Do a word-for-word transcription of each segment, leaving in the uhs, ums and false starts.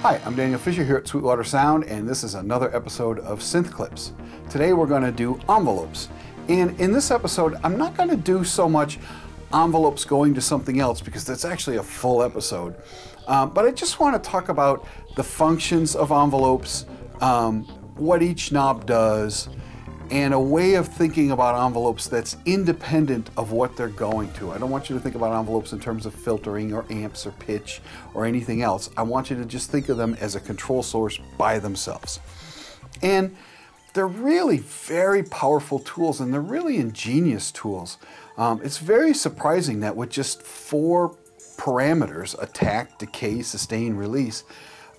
Hi, I'm Daniel Fisher here at Sweetwater Sound, and this is another episode of Synth Clips. Today we're going to do envelopes, and in this episode I'm not going to do so much envelopes going to something else because that's actually a full episode, um, but I just want to talk about the functions of envelopes, um, what each knob does, and a way of thinking about envelopes that's independent of what they're going to. I don't want you to think about envelopes in terms of filtering or amps or pitch or anything else. I want you to just think of them as a control source by themselves. And they're really very powerful tools, and they're really ingenious tools. Um, it's very surprising that with just four parameters, attack, decay, sustain, release,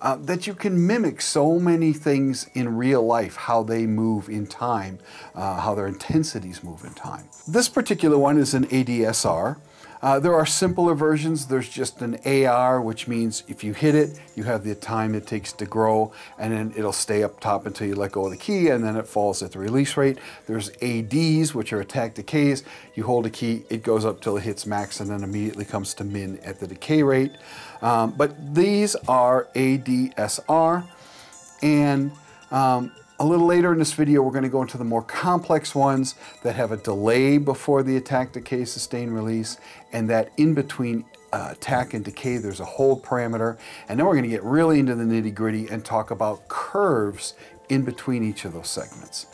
Uh, that you can mimic so many things in real life, how they move in time, uh, how their intensities move in time. This particular one is an A D S R. Uh, there are simpler versions. There's just an A R, which means if you hit it, you have the time it takes to grow, and then it'll stay up top until you let go of the key, and then it falls at the release rate. There's A Ds, which are attack decays. You hold a key, it goes up till it hits max, and then immediately comes to min at the decay rate. Um, but these are A D S R, and um, a little later in this video, we're going to go into the more complex ones that have a delay before the attack, decay, sustain, release, and that in between uh, attack and decay, there's a hold parameter. And then we're going to get really into the nitty-gritty and talk about curves in between each of those segments.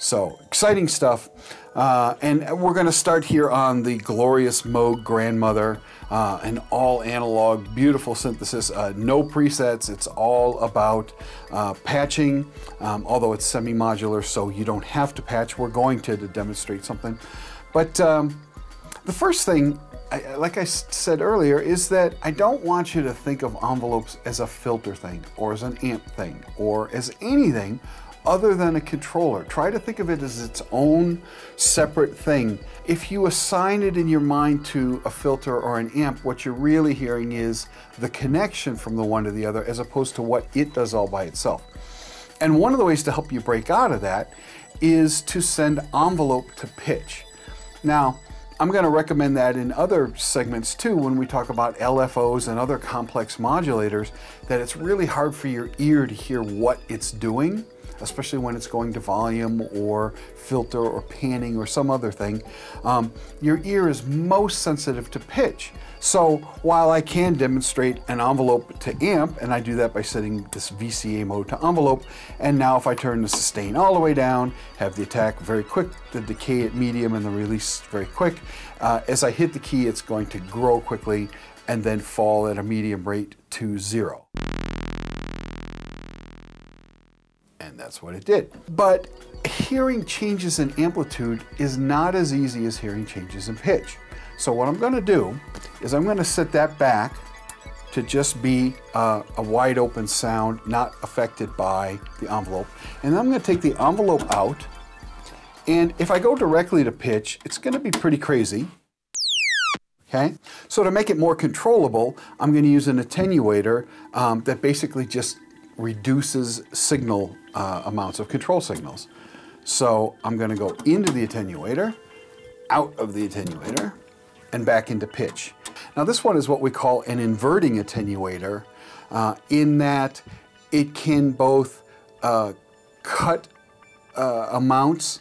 So, exciting stuff. Uh, and we're going to start here on the glorious Moog Grandmother, uh, an all analog, beautiful synthesis, uh, no presets. It's all about uh, patching, um, although it's semi-modular, so you don't have to patch. We're going to, to demonstrate something. But um, the first thing, I, like I said earlier, is that I don't want you to think of envelopes as a filter thing, or as an amp thing, or as anything other than a controller. Try to think of it as its own separate thing. If you assign it in your mind to a filter or an amp, what you're really hearing is the connection from the one to the other, as opposed to what it does all by itself. And one of the ways to help you break out of that is to send envelope to pitch. Now, I'm going to recommend that in other segments too, when we talk about L F Os and other complex modulators, that it's really hard for your ear to hear what it's doing, especially when it's going to volume or filter or panning or some other thing. Um, your ear is most sensitive to pitch. So while I can demonstrate an envelope to amp, and I do that by setting this V C A mode to envelope, and now if I turn the sustain all the way down, have the attack very quick, the decay at medium, and the release very quick, uh, as I hit the key, it's going to grow quickly and then fall at a medium rate to zero. And that's what it did. But hearing changes in amplitude is not as easy as hearing changes in pitch. So what I'm going to do is I'm going to set that back to just be uh, a wide open sound, not affected by the envelope. And then I'm going to take the envelope out. And if I go directly to pitch, it's going to be pretty crazy. Okay? So to make it more controllable, I'm going to use an attenuator um, that basically just reduces signal uh, amounts of control signals. So I'm going to go into the attenuator, out of the attenuator, and back into pitch. Now this one is what we call an inverting attenuator, uh, in that it can both uh, cut uh, amounts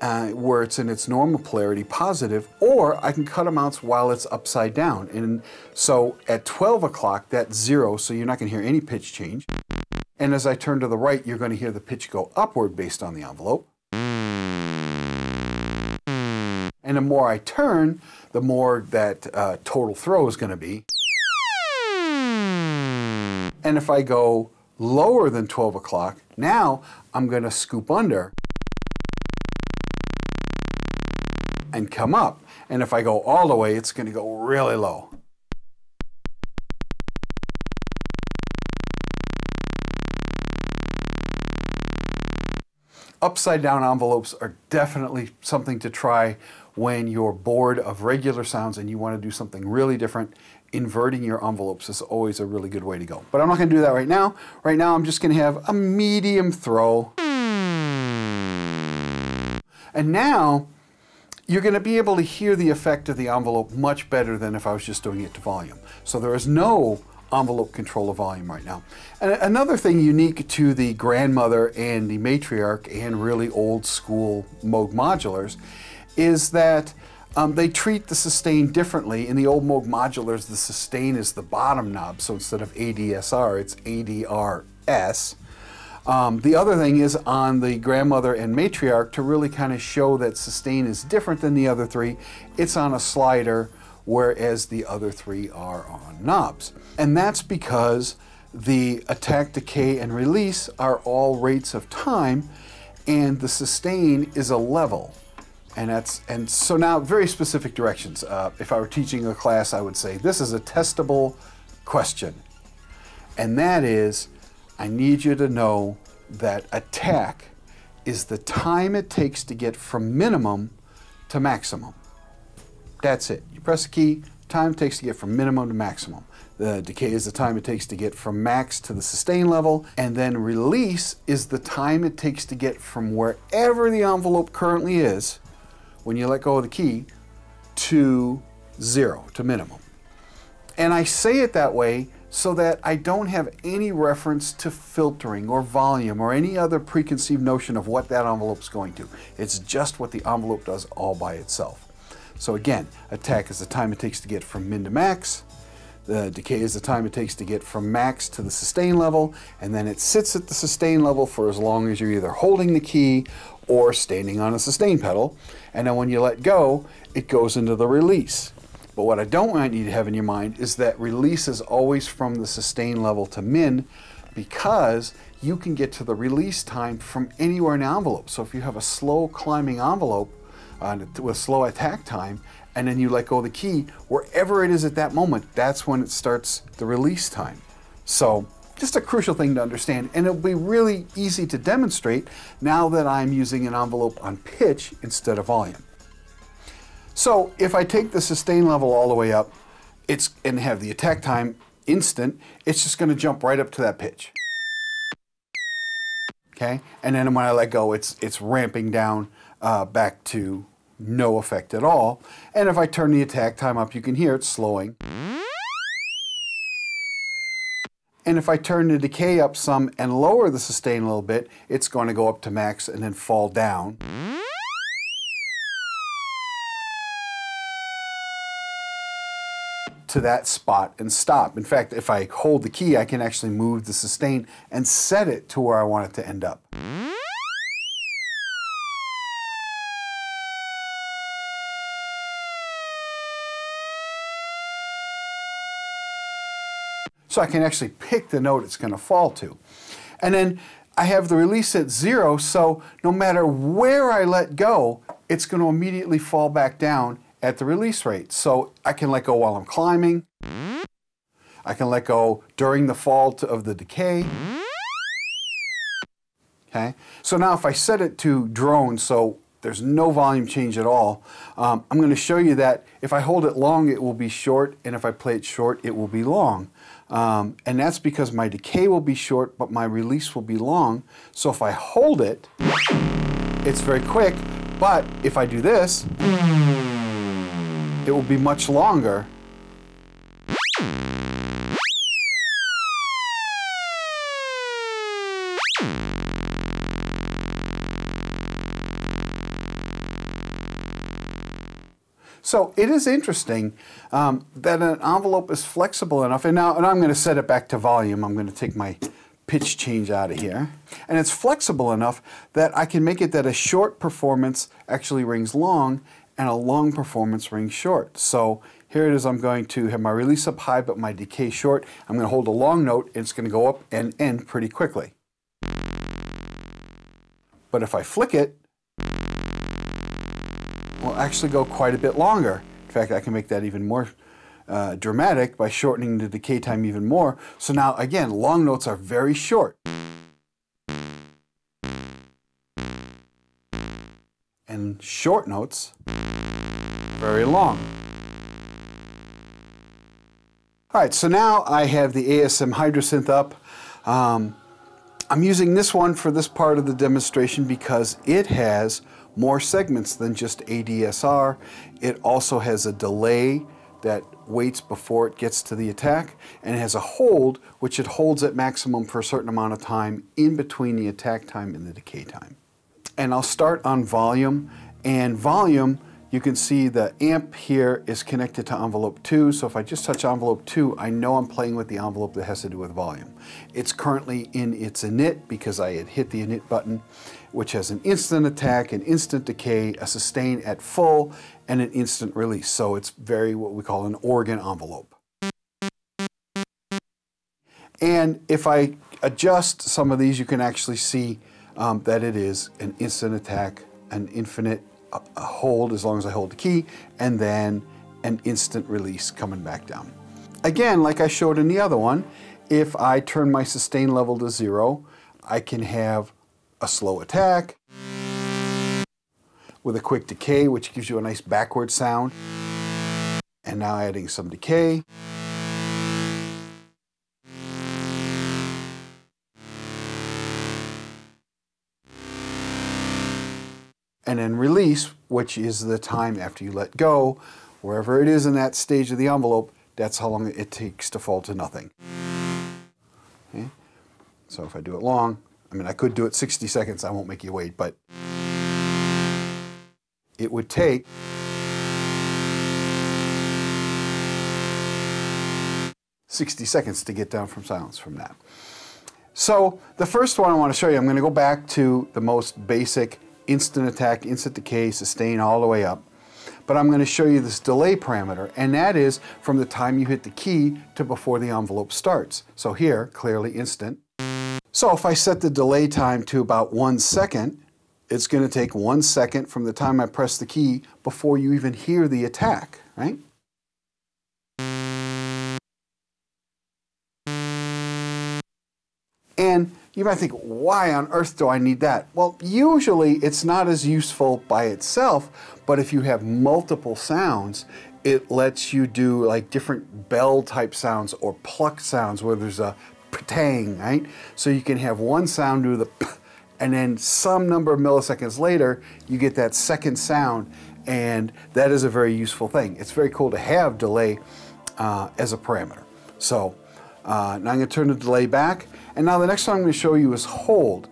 Uh, where it's in its normal polarity positive, or I can cut amounts while it's upside down. And so at twelve o'clock, that's zero, so you're not going to hear any pitch change. And as I turn to the right, you're going to hear the pitch go upward based on the envelope. And the more I turn, the more that uh, total throw is going to be. And if I go lower than twelve o'clock, now I'm going to scoop under and come up. And if I go all the way, it's going to go really low. Upside down envelopes are definitely something to try when you're bored of regular sounds and you want to do something really different. Inverting your envelopes is always a really good way to go. But I'm not going to do that right now. Right now, I'm just going to have a medium throw. And now, you're going to be able to hear the effect of the envelope much better than if I was just doing it to volume. So there is no envelope control of volume right now. And another thing unique to the Grandmother and the Matriarch and really old school Moog modulars is that um, they treat the sustain differently. In the old Moog modulars, the sustain is the bottom knob. So instead of A D S R, it's A D R S. Um, the other thing is on the Grandmother and Matriarch, to really kind of show that sustain is different than the other three, it's on a slider, whereas the other three are on knobs. And that's because the attack, decay, and release are all rates of time, and the sustain is a level. And that's, and so now very specific directions. Uh, if I were teaching a class, I would say, this is a testable question. And that is, I need you to know that attack is the time it takes to get from minimum to maximum. That's it. You press a key, time it takes to get from minimum to maximum. The decay is the time it takes to get from max to the sustain level, and then release is the time it takes to get from wherever the envelope currently is when you let go of the key to zero, to minimum. And I say it that way so that I don't have any reference to filtering or volume or any other preconceived notion of what that envelope's going to. It's just what the envelope does all by itself. So again, attack is the time it takes to get from min to max, the decay is the time it takes to get from max to the sustain level, and then it sits at the sustain level for as long as you're either holding the key or standing on a sustain pedal, and then when you let go, it goes into the release. But what I don't want you to have in your mind is that release is always from the sustain level to min, because you can get to the release time from anywhere in the envelope. So if you have a slow climbing envelope uh, with slow attack time, and then you let go of the key, wherever it is at that moment, that's when it starts the release time. So just a crucial thing to understand, and it'll be really easy to demonstrate now that I'm using an envelope on pitch instead of volume. So if I take the sustain level all the way up it's, and have the attack time instant, it's just going to jump right up to that pitch. Okay? And then when I let go, it's, it's ramping down uh, back to no effect at all. And if I turn the attack time up, you can hear it's slowing. And if I turn the decay up some and lower the sustain a little bit, it's going to go up to max and then fall down. To that spot and stop. In fact, if I hold the key, I can actually move the sustain and set it to where I want it to end up. So I can actually pick the note it's going to fall to. And then I have the release at zero, so no matter where I let go, it's going to immediately fall back down at the release rate. So I can let go while I'm climbing, I can let go during the fall to, of the decay. Okay, so now if I set it to drone, so there's no volume change at all, um, I'm going to show you that if I hold it long it will be short, and if I play it short it will be long. Um, and that's because my decay will be short but my release will be long. So if I hold it, it's very quick, but if I do this, it will be much longer. So it is interesting um, that an envelope is flexible enough, and now and I'm going to set it back to volume. I'm going to take my pitch change out of here, and it's flexible enough that I can make it that a short performance actually rings long, and a long performance rings short. So here it is, I'm going to have my release up high but my decay short. I'm going to hold a long note and it's going to go up and end pretty quickly. But if I flick it, it will actually go quite a bit longer. In fact, I can make that even more uh, dramatic by shortening the decay time even more. So now again, long notes are very short. And short notes very long. All right, so now I have the A S M Hydrasynth up. Um, I'm using this one for this part of the demonstration because it has more segments than just A D S R. It also has a delay that waits before it gets to the attack, and it has a hold, which it holds at maximum for a certain amount of time in between the attack time and the decay time. And I'll start on volume, and volume, you can see the amp here is connected to envelope two, so if I just touch envelope two, I know I'm playing with the envelope that has to do with volume. It's currently in its init because I had hit the init button, which has an instant attack, an instant decay, a sustain at full, and an instant release. So it's very what we call an organ envelope. And if I adjust some of these, you can actually see um, that it is an instant attack, an infinite a hold as long as I hold the key, and then an instant release coming back down. Again, like I showed in the other one, if I turn my sustain level to zero, I can have a slow attack with a quick decay, which gives you a nice backward sound. And now adding some decay. And then release, which is the time after you let go, wherever it is in that stage of the envelope, that's how long it takes to fall to nothing. Okay. So if I do it long, I mean, I could do it sixty seconds, I won't make you wait, but it would take sixty seconds to get down from silence from that. So the first one I want to show you, I'm going to go back to the most basic instant attack, instant decay, sustain all the way up. But I'm going to show you this delay parameter, and that is from the time you hit the key to before the envelope starts. So here, clearly instant. So if I set the delay time to about one second, it's going to take one second from the time I press the key before you even hear the attack, right? And you might think, why on earth do I need that? Well, usually it's not as useful by itself, but if you have multiple sounds, it lets you do like different bell type sounds or pluck sounds where there's a patang, right? So you can have one sound do the p, and then some number of milliseconds later, you get that second sound, and that is a very useful thing. It's very cool to have delay uh, as a parameter. So uh, now I'm going to turn the delay back. And now the next one I'm going to show you is hold.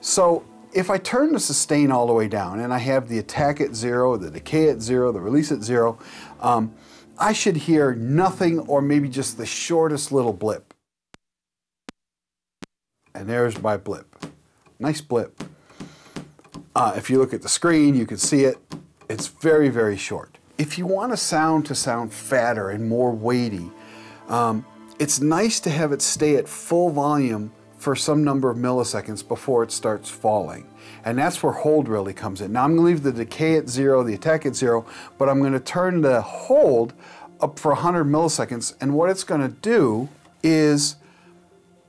So if I turn the sustain all the way down and I have the attack at zero, the decay at zero, the release at zero, um, I should hear nothing or maybe just the shortest little blip. And there's my blip. Nice blip. Uh, if you look at the screen, you can see it. It's very, very short. If you want a sound to sound fatter and more weighty, um, it's nice to have it stay at full volume for some number of milliseconds before it starts falling. And that's where hold really comes in. Now I'm going to leave the decay at zero, the attack at zero, but I'm going to turn the hold up for one hundred milliseconds. And what it's going to do is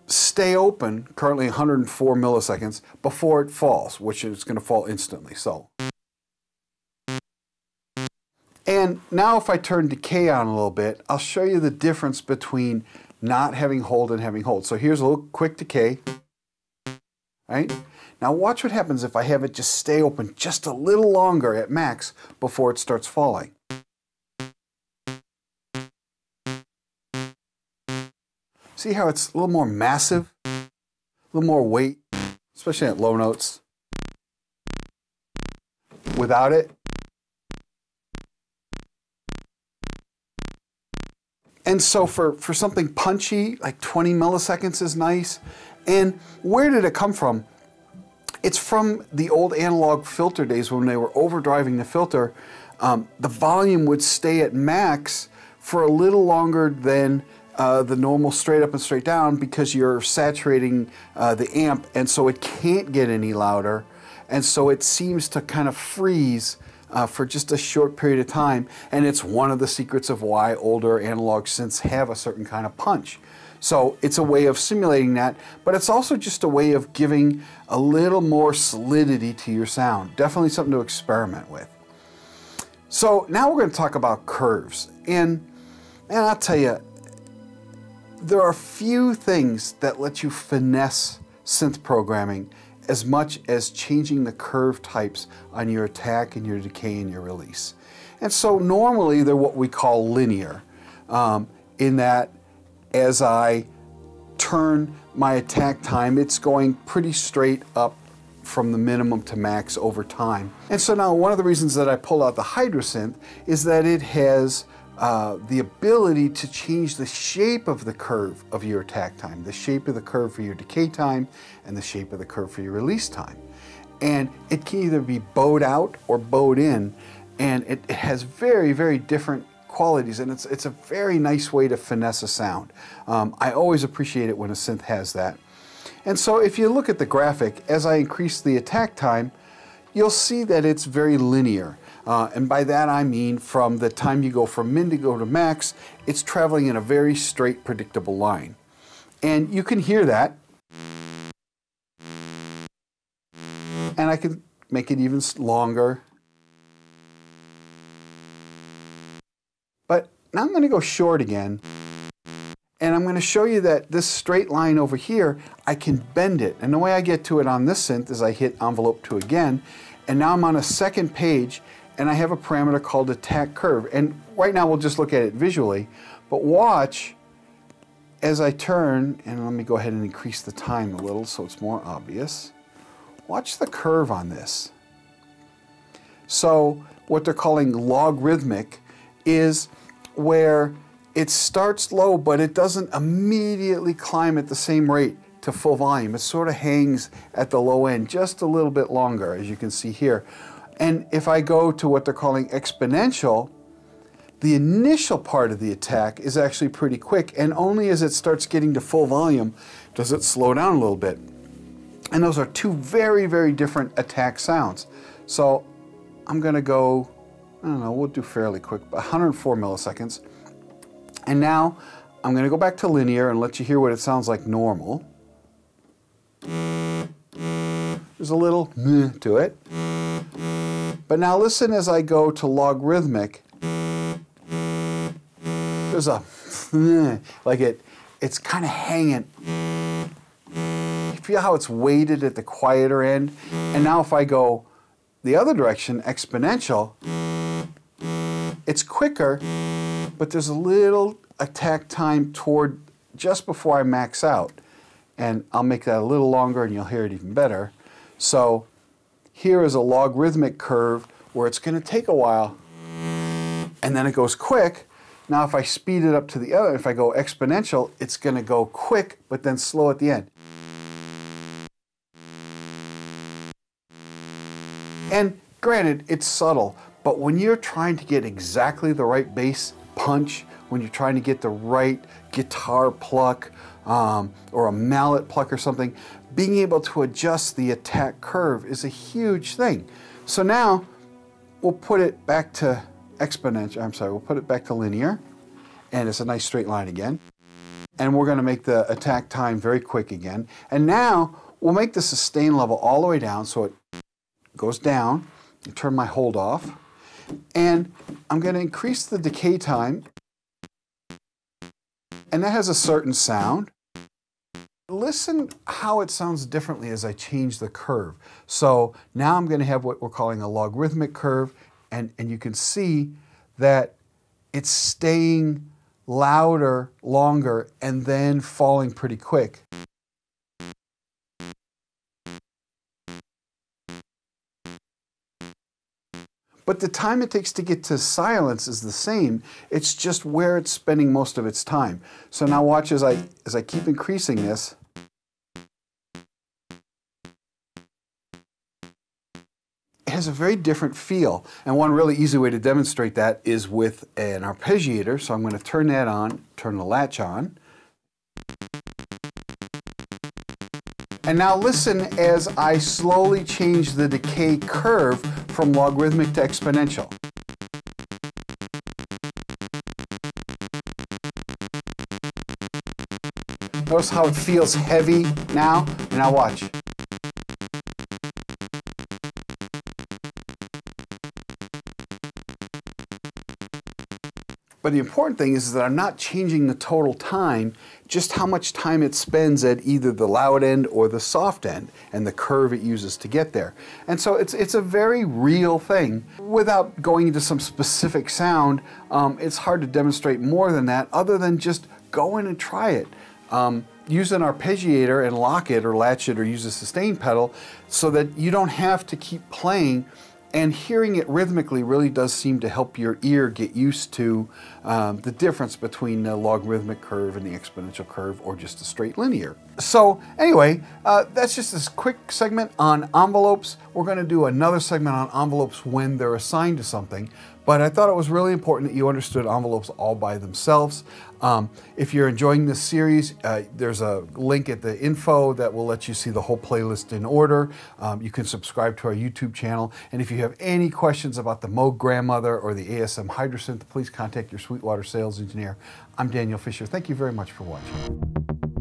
stay open, currently one hundred four milliseconds, before it falls, which is going to fall instantly. So. And now if I turn decay on a little bit, I'll show you the difference between not having hold and having hold. So here's a little quick decay, right? Now watch what happens if I have it just stay open just a little longer at max before it starts falling. See how it's a little more massive, a little more weight, especially at low notes. Without it, and so for, for something punchy, like twenty milliseconds is nice. And where did it come from? It's from the old analog filter days when they were overdriving the filter. Um, the volume would stay at max for a little longer than uh, the normal straight up and straight down because you're saturating uh, the amp, and so it can't get any louder. And so it seems to kind of freeze Uh, for just a short period of time, and it's one of the secrets of why older analog synths have a certain kind of punch. So it's a way of simulating that, but it's also just a way of giving a little more solidity to your sound. Definitely something to experiment with. So now we're going to talk about curves, and, and I'll tell you, there are few things that let you finesse synth programming as much as changing the curve types on your attack and your decay and your release. And so normally they're what we call linear, um, in that as I turn my attack time, it's going pretty straight up from the minimum to max over time. And so now one of the reasons that I pull out the Hydrasynth is that it has uh, the ability to change the shape of the curve of your attack time, the shape of the curve for your decay time, and the shape of the curve for your release time. And it can either be bowed out or bowed in, and it, it has very, very different qualities, and it's, it's a very nice way to finesse a sound. Um, I always appreciate it when a synth has that. And so if you look at the graphic, as I increase the attack time, you'll see that it's very linear. Uh, and by that I mean from the time you go from min to go to max, it's traveling in a very straight, predictable line. And you can hear that. And I can make it even longer. But now I'm going to go short again. And I'm going to show you that this straight line over here, I can bend it. And the way I get to it on this synth is I hit envelope two again. And now I'm on a second page, and I have a parameter called attack curve. And right now we'll just look at it visually. But watch as I turn, and let me go ahead and increase the time a little so it's more obvious. Watch the curve on this. So what they're calling logarithmic is where it starts low, but it doesn't immediately climb at the same rate to full volume. It sort of hangs at the low end just a little bit longer, as you can see here. And if I go to what they're calling exponential, the initial part of the attack is actually pretty quick, and only as it starts getting to full volume does it slow down a little bit. And those are two very, very different attack sounds. So I'm going to go, I don't know, we'll do fairly quick, one hundred four milliseconds. And now I'm going to go back to linear and let you hear what it sounds like normal. There's a little meh to it. But now listen as I go to logarithmic. There's a like it, it's kind of hanging. You feel how it's weighted at the quieter end. And now if I go the other direction, exponential, it's quicker, but there's a little attack time toward just before I max out. And I'll make that a little longer and you'll hear it even better. So here is a logarithmic curve where it's going to take a while and then it goes quick. Now if I speed it up to the other, if I go exponential, it's going to go quick but then slow at the end. And granted, it's subtle, but when you're trying to get exactly the right bass punch, when you're trying to get the right guitar pluck um, or a mallet pluck or something, being able to adjust the attack curve is a huge thing. So now we'll put it back to exponential, I'm sorry, we'll put it back to linear, and it's a nice straight line again. And we're going to make the attack time very quick again. And now we'll make the sustain level all the way down so it goes down. I turn my hold off. And I'm going to increase the decay time, and that has a certain sound. Listen how it sounds differently as I change the curve. So now I'm going to have what we're calling a logarithmic curve, and, and you can see that it's staying louder longer and then falling pretty quick. But the time it takes to get to silence is the same, it's just where it's spending most of its time. So now watch as I, as I keep increasing this. It has a very different feel, and one really easy way to demonstrate that is with an arpeggiator. So I'm going to turn that on, turn the latch on. And now listen as I slowly change the decay curve from logarithmic to exponential. Notice how it feels heavy now, and now watch. But the important thing is, is that I'm not changing the total time, just how much time it spends at either the loud end or the soft end and the curve it uses to get there. And so it's, it's a very real thing. Without going into some specific sound, um, it's hard to demonstrate more than that other than just go in and try it. Um, use an arpeggiator and lock it or latch it or use a sustain pedal so that you don't have to keep playing. And hearing it rhythmically really does seem to help your ear get used to um, the difference between the logarithmic curve and the exponential curve, or just a straight linear. So anyway, uh, that's just this quick segment on envelopes. We're going to do another segment on envelopes when they're assigned to something. But I thought it was really important that you understood envelopes all by themselves. Um, if you're enjoying this series, uh, there's a link at the info that will let you see the whole playlist in order. Um, you can subscribe to our YouTube channel. And if you have any questions about the Moog Grandmother or the A S M Hydrasynth, please contact your Sweetwater sales engineer. I'm Daniel Fisher. Thank you very much for watching.